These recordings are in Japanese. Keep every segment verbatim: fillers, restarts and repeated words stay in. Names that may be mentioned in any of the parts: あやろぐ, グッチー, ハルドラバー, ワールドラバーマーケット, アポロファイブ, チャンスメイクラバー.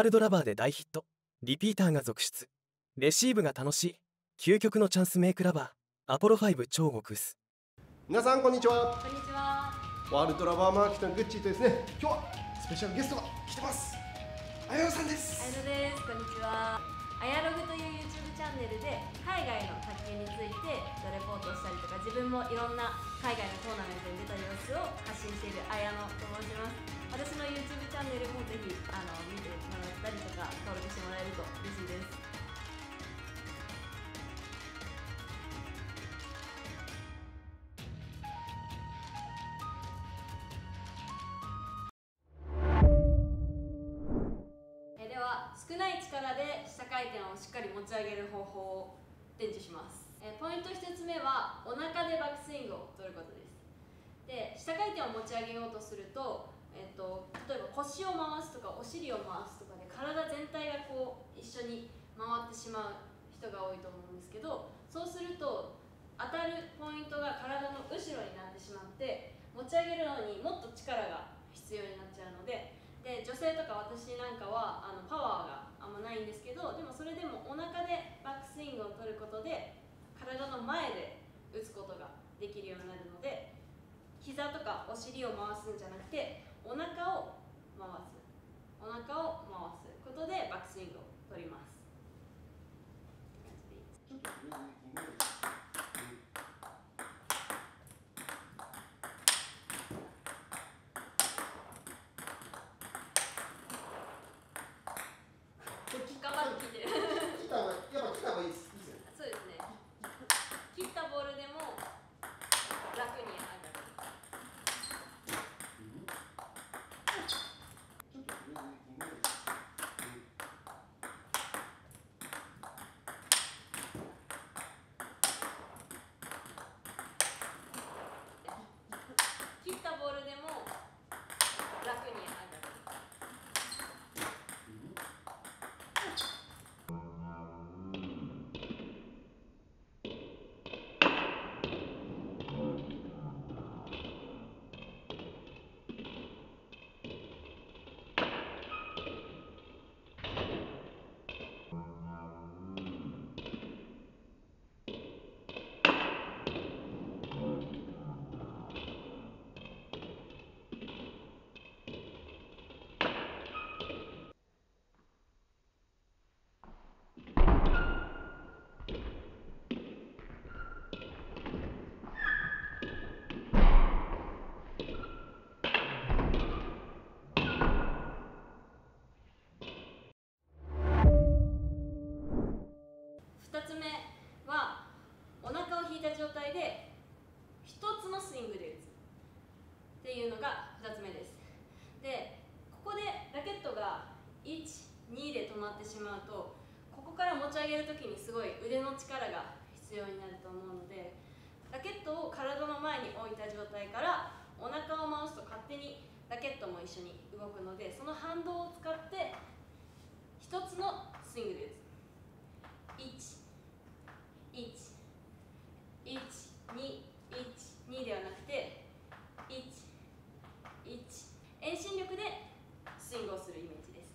ハルドラバーで大ヒット、リピーターが続出、レシーブが楽しい、究極のチャンスメイクラバー、アポロファイブ超極薄。皆さんこんにちは。こんにちは。ワールドラバーマーケットのグッチーとですね、今日はスペシャルゲストが来てます。あやろさんです。あやろです。こんにちは。あやろぐという ユーチューブ チャンネルで海外の卓球についてレポートしたりとか、自分もいろんな海外のトーナメントに出た様子を発信しているあやろと申します。私の ユーチューブ チャンネルもぜひあの見てもらったりとか登録してもらえると嬉しいです。えでは少ない力で下回転をしっかり持ち上げる方法を伝授します。えポイントひとつめはお腹でバックスイングを取ることです。で下回転を持ち上げようとすると、えっと、例えば腰を回すとかお尻を回すとかで体全体がこう一緒に回ってしまう人が多いと思うんですけど、そうすると当たるポイントが体の後ろになってしまって持ち上げるのにもっと力が必要になっちゃうの で, で女性とか私なんかはあのパワーがあんまないんですけど、でもそれでもお腹でバックスイングを取ることで体の前で打つことができるようになるので、膝とかお尻を回すんじゃなくてお腹を回すお腹を回すことでバックスイングを取ります。切ったボールでも楽に上がる。すごい腕の力が必要になると思うので、ラケットを体の前に置いた状態からお腹を回すと勝手にラケットも一緒に動くので、その反動を使ってひとつのスイングで打つ。いちいちいちにいちにではなくていちいち、遠心力でスイングをするイメージです。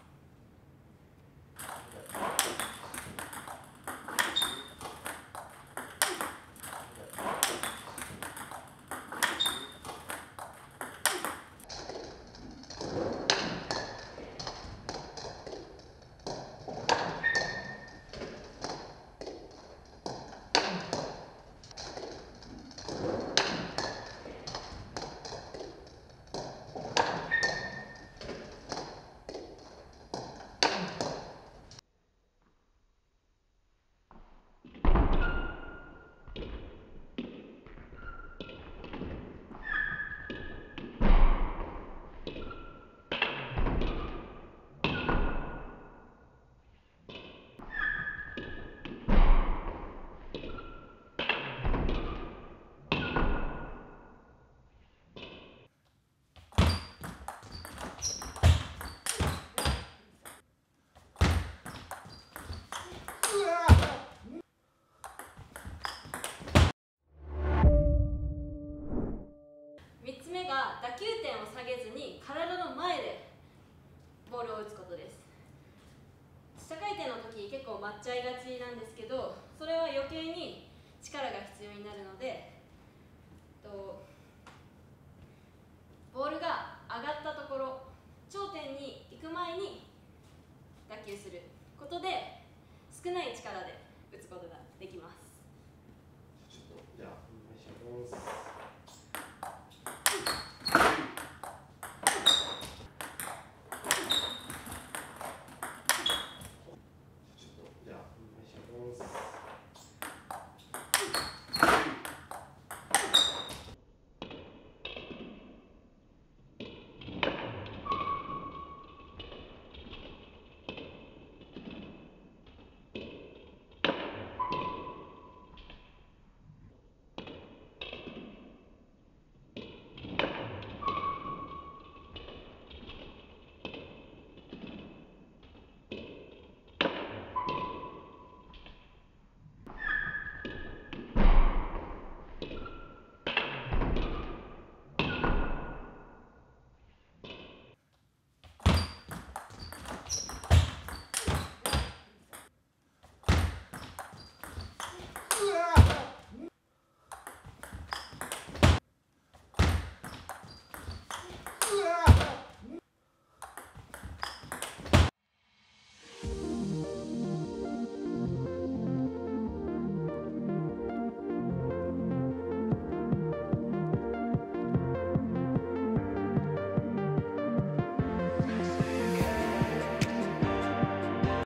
打球点を下げずに体の前でボールを打つことです。社会点の時結構抹っちゃいがちなんですけど、それは余計に力が必要になるので、